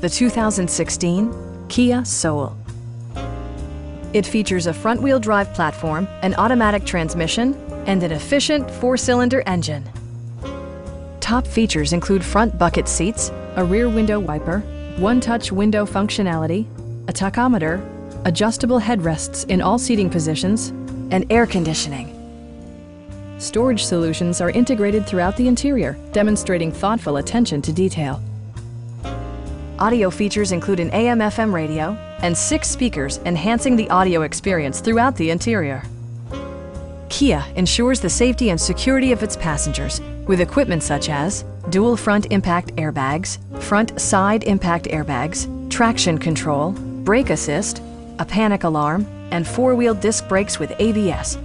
the 2016 Kia Soul. It features a front-wheel drive platform, an automatic transmission, and an efficient four-cylinder engine. Top features include front bucket seats, a rear window wiper, one-touch window functionality, a tachometer, adjustable headrests in all seating positions, and air conditioning. Storage solutions are integrated throughout the interior, demonstrating thoughtful attention to detail. Audio features include an AM/FM radio and 6 speakers, enhancing the audio experience throughout the interior. Kia ensures the safety and security of its passengers with equipment such as dual front impact airbags, front side impact airbags, traction control, brake assist, a panic alarm, and 4-wheel disc brakes with ABS.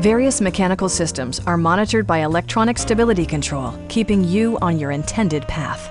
Various mechanical systems are monitored by electronic stability control, keeping you on your intended path.